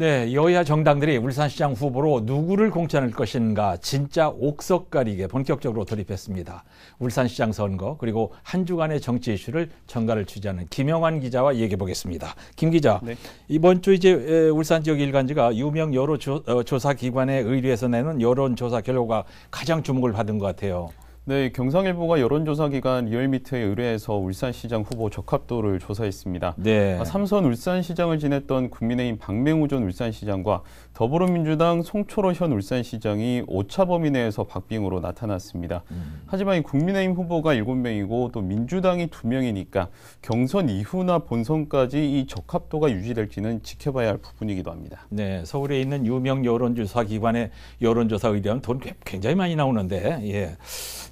네, 여야 정당들이 울산시장 후보로 누구를 공천할 것인가 진짜 옥석 가리게 본격적으로 돌입했습니다. 울산시장 선거 그리고 한 주간의 정치 이슈를 전가를 취재하는 김영환 기자와 얘기해 보겠습니다. 김 기자, 네. 이번 주 이제 울산 지역 일간지가 유명 여러 조사기관에 의뢰해서 내는 여론조사 결과가 가장 주목을 받은 것 같아요. 네, 경상일보가 여론조사기관 리얼미터에 의뢰해서 울산시장 후보 적합도를 조사했습니다. 네. 3선 울산시장을 지냈던 국민의힘 박맹우 전 울산시장과 더불어민주당 송철호 현 울산시장이 오차 범위 내에서 박빙으로 나타났습니다. 하지만 이 국민의힘 후보가 7명이고 또 민주당이 2명이니까 경선 이후나 본선까지 이 적합도가 유지될지는 지켜봐야 할 부분이기도 합니다. 네, 서울에 있는 유명 여론조사기관의 여론조사 의뢰하면 돈 굉장히 많이 나오는데, 예.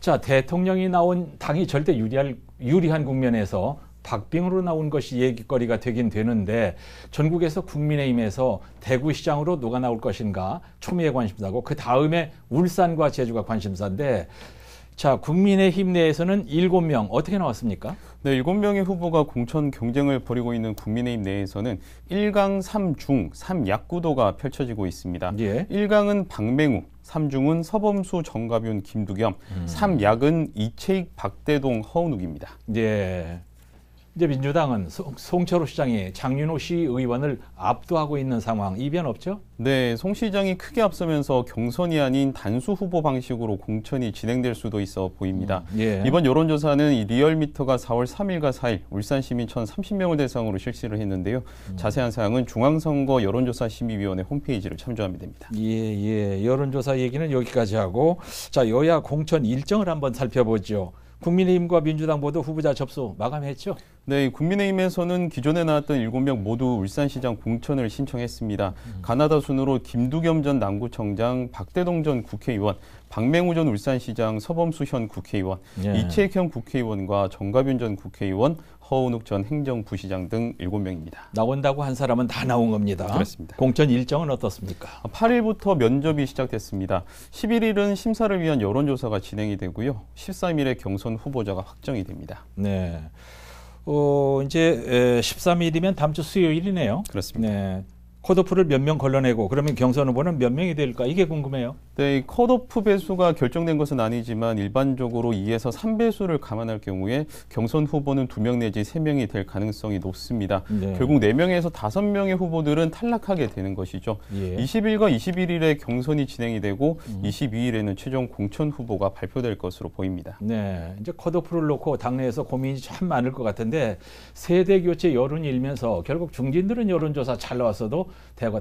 자, 대통령이 나온 당이 절대 유리한 국면에서 박빙으로 나온 것이 얘기거리가 되긴 되는데 전국에서 국민의힘에서 대구시장으로 누가 나올 것인가 초미의 관심사고 그 다음에 울산과 제주가 관심사인데 자, 국민의힘 내에서는 7명 어떻게 나왔습니까? 네, 7명의 후보가 공천 경쟁을 벌이고 있는 국민의힘 내에서는 1강 3중 3약 구도가 펼쳐지고 있습니다. 예. 1강은 박맹우, 3중은 서범수, 정갑윤, 김두겸, 3약은 이채익, 박대동, 허은욱입니다. 예. 이제 민주당은 송철호 시장이 장윤호 시의원을 압도하고 있는 상황, 이변 없죠? 네, 송 시장이 크게 앞서면서 경선이 아닌 단수 후보 방식으로 공천이 진행될 수도 있어 보입니다. 예. 이번 여론조사는 이 리얼미터가 4월 3일과 4일 울산 시민 1,030명을 대상으로 실시를 했는데요. 자세한 사항은 중앙선거 여론조사심의위원회 홈페이지를 참조하면 됩니다. 예, 예. 여론조사 얘기는 여기까지 하고 자, 여야 공천 일정을 한번 살펴보죠. 국민의힘과 민주당 모두 후보자 접수 마감했죠? 네, 국민의힘에서는 기존에 나왔던 7명 모두 울산시장 공천을 신청했습니다. 가나다 순으로 김두겸 전 남구청장, 박대동 전 국회의원, 박맹우 전 울산시장, 서범수 현 국회의원, 예. 이채익 현 국회의원과 정갑윤 전 국회의원, 허은욱 전 행정부시장 등 7명입니다. 나온다고 한 사람은 다 나온 겁니다. 그렇습니다. 공천 일정은 어떻습니까? 8일부터 면접이 시작됐습니다. 11일은 심사를 위한 여론조사가 진행이 되고요. 13일에 경선 후보자가 확정이 됩니다. 네. 이제 13일이면 다음 주 수요일이네요. 그렇습니다. 네. 컷오프를 몇 명 걸러내고 그러면 경선 후보는 몇 명이 될까? 이게 궁금해요. 네, 이 컷오프 배수가 결정된 것은 아니지만 일반적으로 2에서 3배수를 감안할 경우에 경선 후보는 2명 내지 3명이 될 가능성이 높습니다. 네. 결국 4명에서 5명의 후보들은 탈락하게 되는 것이죠. 예. 20일과 21일에 경선이 진행이 되고 22일에는 최종 공천 후보가 발표될 것으로 보입니다. 네, 이제 컷오프를 놓고 당내에서 고민이 참 많을 것 같은데 세대 교체 여론이 일면서 결국 중진들은 여론조사 잘 나왔어도 대거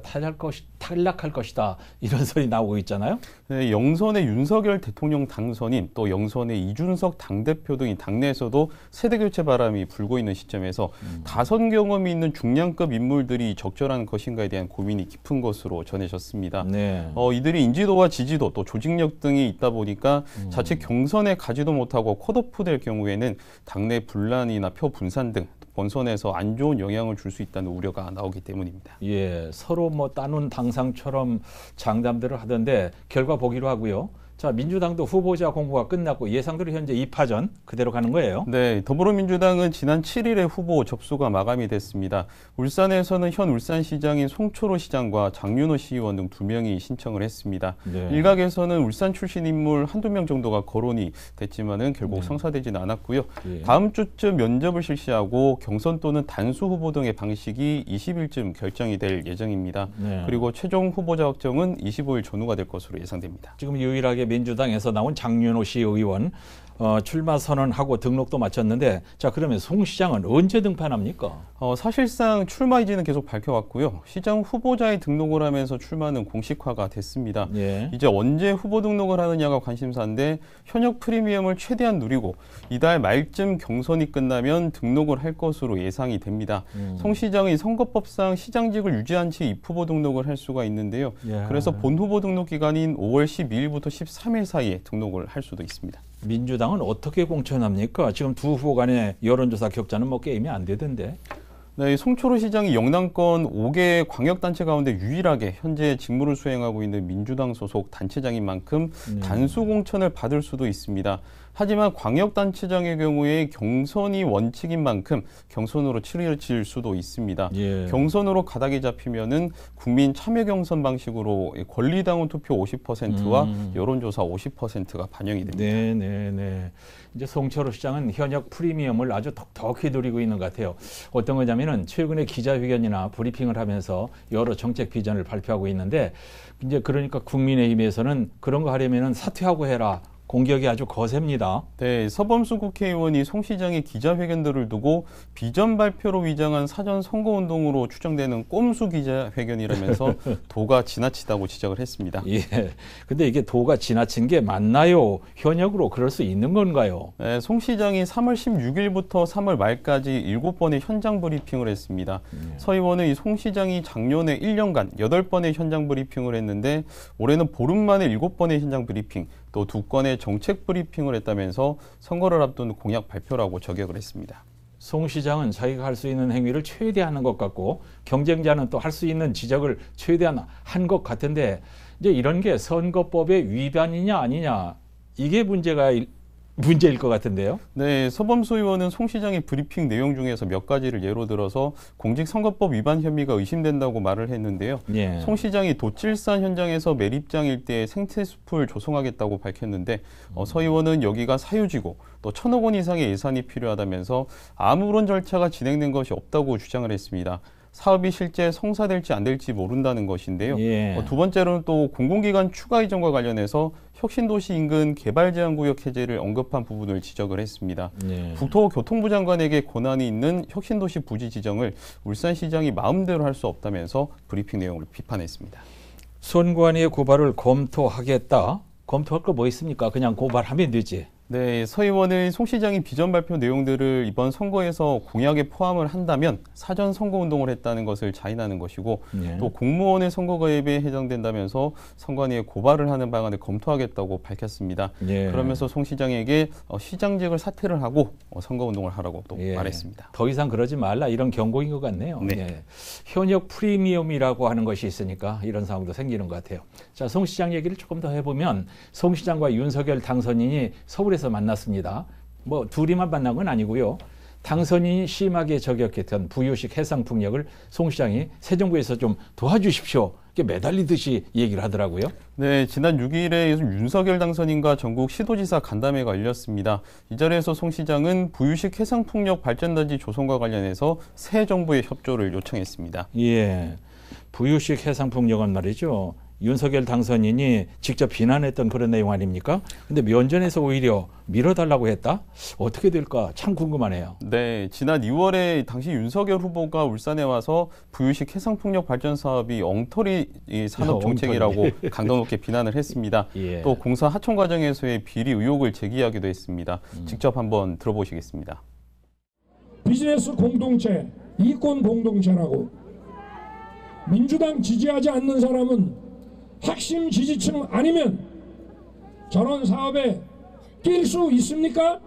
탈락할 것이다 이런 소리 나오고 있잖아요. 네, 영선의 윤석열 대통령 당선인 또 영선의 이준석 당대표 등이 당내에서도 세대교체 바람이 불고 있는 시점에서 다선 경험이 있는 중량급 인물들이 적절한 것인가에 대한 고민이 깊은 것으로 전해졌습니다. 네. 이들이 인지도와 지지도 또 조직력 등이 있다 보니까 자칫 경선에 가지도 못하고 컷오프 될 경우에는 당내 분란이나 표 분산 등 본선에서 안 좋은 영향을 줄 수 있다는 우려가 나오기 때문입니다. 예, 서로 뭐 따놓은 당상처럼 장담들을 하던데 결과 보기로 하고요. 자, 민주당도 후보자 공고가 끝났고 예상대로 현재 2파전 그대로 가는 거예요. 네, 더불어민주당은 지난 7일에 후보 접수가 마감이 됐습니다. 울산에서는 현 울산시장인 송철호 시장과 장윤호 시의원 등 2명이 신청을 했습니다. 네. 일각에서는 울산 출신 인물 1~2명 정도가 거론이 됐지만은 결국 네. 성사되지는 않았고요. 네. 다음 주쯤 면접을 실시하고 경선 또는 단수 후보 등의 방식이 20일쯤 결정이 될 예정입니다. 네. 그리고 최종 후보자 확정은 25일 전후가 될 것으로 예상됩니다. 지금 유일하게 민주당에서 나온 장윤호 씨 의원 출마 선언하고 등록도 마쳤는데 자 그러면 송 시장은 언제 등판합니까? 사실상 출마의지는 계속 밝혀왔고요. 시장 후보자의 등록을 하면서 출마는 공식화가 됐습니다. 예. 이제 언제 후보 등록을 하느냐가 관심사인데 현역 프리미엄을 최대한 누리고 이달 말쯤 경선이 끝나면 등록을 할 것으로 예상이 됩니다. 송 시장이 선거법상 시장직을 유지한 채 입후보 등록을 할 수가 있는데요. 예. 그래서 본 후보 등록 기간인 5월 12일부터 13일 사이에 등록을 할 수도 있습니다. 민주당은 어떻게 공천합니까? 지금 두 후보 간의 여론조사 격차는 뭐 게임이 안 되던데. 네, 송철호 시장이 영남권 5개 광역단체 가운데 유일하게 현재 직무를 수행하고 있는 민주당 소속 단체장인 만큼 단수 공천을 받을 수도 있습니다. 하지만 광역단체장의 경우에 경선이 원칙인 만큼 경선으로 치러질 수도 있습니다. 예. 경선으로 가닥이 잡히면은 국민 참여 경선 방식으로 권리당원 투표 50%와 여론조사 50%가 반영이 됩니다. 네네네. 이제 송철호 시장은 현역 프리미엄을 아주 덕덕히 누리고 있는 것 같아요. 어떤 거냐면은 최근에 기자회견이나 브리핑을 하면서 여러 정책 비전을 발표하고 있는데, 이제 그러니까 국민의힘에서는 그런 거 하려면은 사퇴하고 해라. 공격이 아주 거셉니다. 네, 서범수 국회의원이 송 시장의 기자회견들을 두고 비전 발표로 위장한 사전 선거운동으로 추정되는 꼼수 기자회견이라면서 도가 지나치다고 지적을 했습니다. 예, 근데 이게 도가 지나친 게 맞나요? 현역으로 그럴 수 있는 건가요? 네, 송 시장이 3월 16일부터 3월 말까지 7번의 현장 브리핑을 했습니다. 예. 서 의원은 이 송 시장이 작년에 1년간 8번의 현장 브리핑을 했는데 올해는 보름 만에 7번의 현장 브리핑, 또 2건의 정책 브리핑을 했다면서 선거를 앞둔 공약 발표라고 저격을 했습니다. 송 시장은 자기가 할 수 있는 행위를 최대한 하는 것 같고 경쟁자는 또 할 수 있는 지적을 최대한 한 것 같은데, 이제 이런 게 선거법의 위반이냐 아니냐, 이게 문제일 것 같은데요. 네, 서범수 의원은 송 시장의 브리핑 내용 중에서 몇 가지를 예로 들어서 공직선거법 위반 혐의가 의심된다고 말을 했는데요. 예. 송 시장이 도칠산 현장에서 매립장 일대에 생태숲을 조성하겠다고 밝혔는데 서 의원은 여기가 사유지고 또 1,000억 원 이상의 예산이 필요하다면서 아무런 절차가 진행된 것이 없다고 주장을 했습니다. 사업이 실제 성사될지 안 될지 모른다는 것인데요. 예. 두 번째로는 또 공공기관 추가 이전과 관련해서 혁신도시 인근 개발제한구역 해제를 언급한 부분을 지적을 했습니다. 예. 국토교통부 장관에게 권한이 있는 혁신도시 부지 지정을 울산시장이 마음대로 할 수 없다면서 브리핑 내용을 비판했습니다. 선관위의 고발을 검토하겠다. 검토할 거 뭐 있습니까? 그냥 고발하면 되지. 네, 서 의원의 송 시장이 비전 발표 내용들을 이번 선거에서 공약에 포함을 한다면 사전 선거운동을 했다는 것을 자인하는 것이고, 네. 또 공무원의 선거 개입에 해당된다면서 선관위에 고발을 하는 방안을 검토하겠다고 밝혔습니다. 네. 그러면서 송 시장에게 시장직을 사퇴를 하고 선거운동을 하라고 또 네. 말했습니다. 더 이상 그러지 말라, 이런 경고인 것 같네요. 네. 네. 현역 프리미엄이라고 하는 것이 있으니까 이런 상황도 생기는 것 같아요. 자, 송 시장 얘기를 조금 더 해보면 송 시장과 윤석열 당선인이 서울에 만났습니다. 뭐 둘이만 만난 건 아니고요. 당선인이 심하게 저격했던 부유식 해상풍력을 송 시장이 새 정부에서 좀 도와주십시오. 매달리듯이 얘기를 하더라고요. 네, 지난 6일에 윤석열 당선인과 전국 시도지사 간담회가 열렸습니다. 이 자리에서 송 시장은 부유식 해상풍력 발전단지 조성과 관련해서 새 정부의 협조를 요청했습니다. 예, 부유식 해상풍력은 말이죠. 윤석열 당선인이 직접 비난했던 그런 내용 아닙니까? 근데 면전에서 오히려 밀어달라고 했다? 어떻게 될까 참 궁금하네요. 네, 지난 2월에 당시 윤석열 후보가 울산에 와서 부유식 해상풍력 발전 사업이 엉터리 산업정책이라고 강도높게 비난을 했습니다. 예. 또 공사 하청 과정에서의 비리 의혹을 제기하기도 했습니다. 직접 한번 들어보시겠습니다. 비즈니스 공동체, 이권 공동체라고 민주당 지지하지 않는 사람은 핵심 지지층 아니면 저런 사업에 낄 수 있습니까?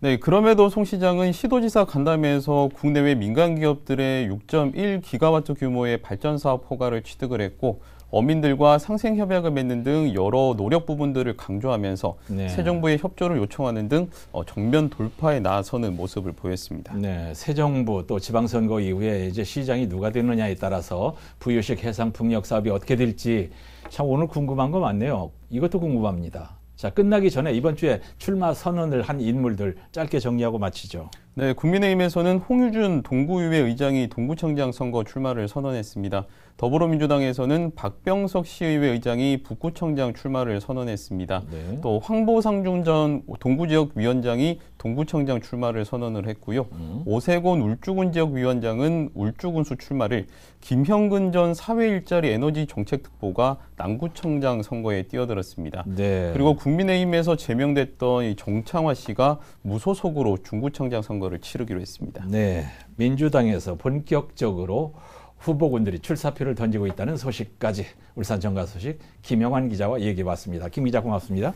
네, 그럼에도 송 시장은 시도지사 간담회에서 국내외 민간기업들의 6.1기가와트 규모의 발전사업 허가를 취득을 했고 어민들과 상생협약을 맺는 등 여러 노력 부분들을 강조하면서 네. 새 정부의 협조를 요청하는 등 정면 돌파에 나서는 모습을 보였습니다. 네, 새 정부 또 지방선거 이후에 이제 시장이 누가 되느냐에 따라서 부유식 해상풍력 사업이 어떻게 될지 참 오늘 궁금한 거 많네요. 이것도 궁금합니다. 자, 끝나기 전에 이번 주에 출마 선언을 한 인물들 짧게 정리하고 마치죠. 네, 국민의힘에서는 홍유준 동구의회 의장이 동구청장 선거 출마를 선언했습니다. 더불어민주당에서는 박병석 시의회 의장이 북구청장 출마를 선언했습니다. 네. 또 황보상준 전 동구지역위원장이 동구청장 출마를 선언을 했고요. 오세곤 울주군지역위원장은 울주군수 출마를, 김형근 전 사회일자리 에너지정책특보가 남구청장 선거에 뛰어들었습니다. 네. 그리고 국민의힘에서 제명됐던 이 정창화 씨가 무소속으로 중구청장 선거를 치르기로 했습니다. 네, 민주당에서 본격적으로 후보군들이 출사표를 던지고 있다는 소식까지 울산 정가 소식 김영환 기자와 얘기해 봤습니다. 김 기자 고맙습니다.